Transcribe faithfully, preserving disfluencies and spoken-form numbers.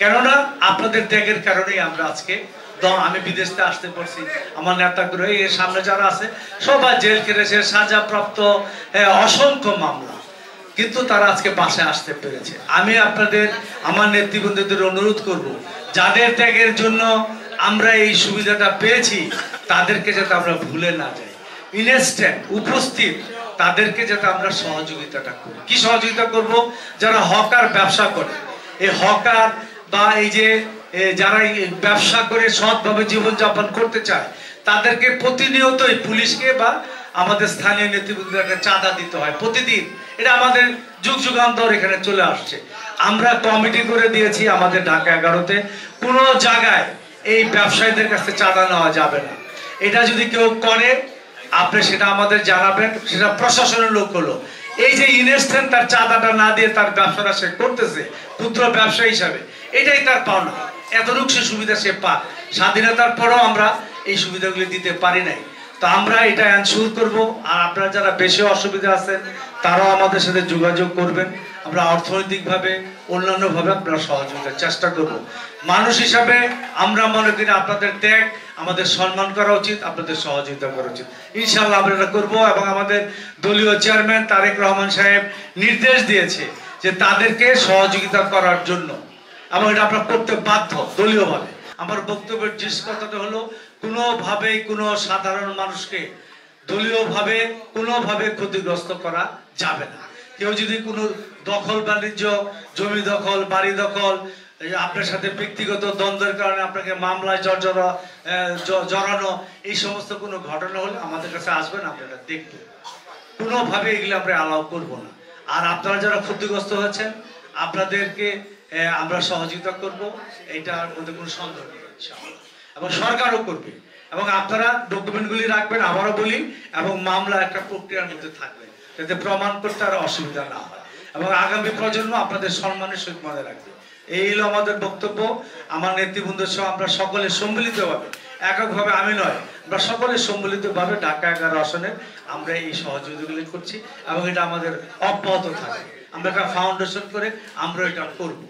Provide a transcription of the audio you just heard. কেননা আপনাদের ত্যাগের কারণেই আমরা আজকে আমি বিদেশে আসতে পারছি। আমার নেতাগ্রহী এর সামনে যারা আছে সবাই জেল কেটেছে, সাজাপ্রাপ্ত অসংখ্য মামলা, কিন্তু তারা আজকে বাসায় আসতে পেরেছে। আমি আপনাদের আমার নেতৃবৃন্দদের অনুরোধ করব, যাদের ত্যাগের জন্য আমরা এই সুবিধাটা পেয়েছি তাদেরকে যাতে আমরা ভুলে না যাই, ইনস্ট্যান্ট উপস্থিত তাদেরকে যাতে আমরা সহযোগিতাটা করি। কি সহযোগিতা করব? যারা হকার ব্যবসা করে, এই হকার বা এই যে যারা ব্যবসা করে সৎভাবে জীবনযাপন করতে চায় তাদেরকে প্রতিনিয়তই পুলিশকে বা আমাদের স্থানীয় নেতৃবৃন্দকে চাঁদা দিতে হয় প্রতিদিন। এটা আমাদের যুগ যুগান্তর এখানে চলে আসছে। আমরা কমিটি করে দিয়েছি আমাদের ঢাকা এগারোতে কোনো জায়গায় এই ব্যবসায়ীদের কাছে চাঁদা নেওয়া যাবে না। এটা যদি কেউ করে আপনি সেটা আমাদের জানাবেন, সেটা প্রশাসনের লোক হলো। এই যে ইনস্ট্যান্ট তার চাঁদাটা না দিয়ে তার ব্যবসাটা সে করতেছে ক্ষুদ্র ব্যবসা হিসাবে, এটাই তার পাওনা। এতটুক সে সুবিধা সে পাক, স্বাধীনতার পরেও আমরা এই সুবিধাগুলি দিতে পারি নাই। তো আমরা এটা এনশিওর করবো। আর আপনারা যারা বেশি অসুবিধা আছেন তারাও আমাদের সাথে যোগাযোগ করবেন, আমরা অর্থনৈতিকভাবে অন্যান্যভাবে আমরা সহযোগিতার চেষ্টা করব। মানুষ হিসাবে আমরা মনে করি আপনাদের ত্যাগ আমাদের সম্মান করা উচিত, আপনাদের সহযোগিতা করা উচিত। ইনশাল্লাহ আমরা এটা করবো। এবং আমাদের দলীয় চেয়ারম্যান তারেক রহমান সাহেব নির্দেশ দিয়েছে যে তাদেরকে সহযোগিতা করার জন্য, এবং এটা আমরা করতে বাধ্য দলীয়ভাবে। আমার বক্তব্যের জিনিস কথাটা হলো, কোনোভাবেই কোনো সাধারণ মানুষকে দলীয়ভাবে কোনোভাবে ক্ষতিগ্রস্ত করা যাবে না। কেউ যদি কোনো দখল বাণিজ্য, জমি দখল, বাড়ি দখল, আপনার সাথে ব্যক্তিগত দ্বন্দ্বের কারণে আপনাকে মামলায় জর্জরা জড়ানো, এই সমস্ত কোনো ঘটনা হলে আমাদের কাছে আসবেন, আপনারা দেখবেন। কোনোভাবে এগুলো আমরা অ্যালাউ করবো না। আর আপনারা যারা ক্ষতিগ্রস্ত হয়েছেন আপনাদেরকে আমরা সহযোগিতা করব, এইটার মধ্যে কোনো সন্দেহ নেই ইনশাআল্লাহ। এবং সরকারও করবে। এবং আপনারা ডকুমেন্টগুলি রাখবেন, আবারও বলি, এবং মামলা একটা প্রক্রিয়ার মধ্যে থাকবে যাতে প্রমাণ করতে আর অসুবিধা না হয়, এবং আগামী প্রজন্ম আপনাদের সম্মানের সহিত মনে রাখবে। এই হলো আমাদের বক্তব্য। আমার নেতৃবৃন্দ সহ আমরা সকলে সম্মিলিতভাবে, এককভাবে আমি নয়, আমরা সকলে সম্মিলিতভাবে ঢাকা এগারো আসনের আমরা এই সহযোগিতাগুলি করছি, এবং এটা আমাদের অব্যাহত থাকবে। আমরা একটা ফাউন্ডেশন করে আমরা এটা করবো।